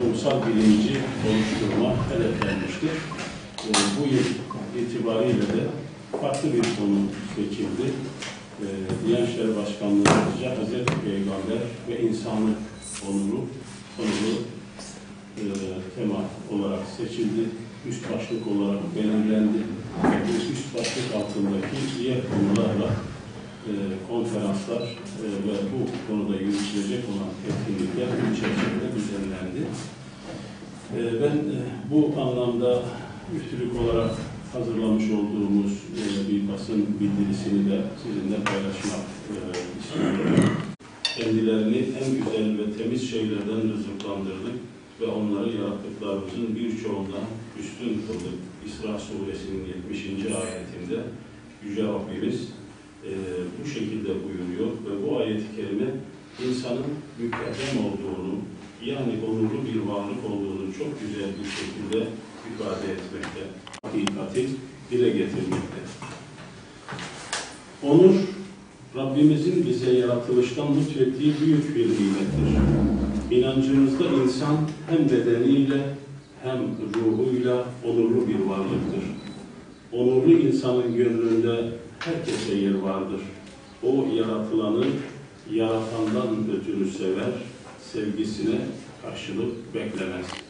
Ulusal bilinci oluşturma hedeflenmiştir. Bu yıl itibariyle de farklı bir konu seçildi. Diyanşehir Başkanlığı, Cahazet Peygamber ve insanlık konulu tema olarak seçildi. Üst başlık olarak belirlendi. Üst başlık altındaki diğer konularla konferanslar ve bu konuda yürütülecek olan etkinlikler bu çerçevede düzenlendi. Ben bu anlamda Müftülük olarak hazırlamış olduğumuz bir basın bildirisini de sizinle paylaşmak istiyorum. Kendilerini en güzel ve temiz şeylerden rızıklandırdık ve onları yarattıklarımızın birçoğundan üstün kıldık. İsra suresinin 70. ayetinde Yüce Rabbimiz bu şekilde buyuruyor ve bu ayet-i kerime insanın mükemmel olduğunu, yani onurlu bir varlık olduğunu çok güzel bir şekilde ifade etmekte, hakikati dile getirmekte. Onur, Rabbimizin bize yaratılıştan lütfettiği büyük bir nimettir. İnancımızda insan hem bedeniyle hem ruhuyla onurlu bir varlıktır. Onurlu insanın gönlünde herkese yer vardır. O yaratılanı yaratandan ötürü sever, sevgisine karşılık beklemez.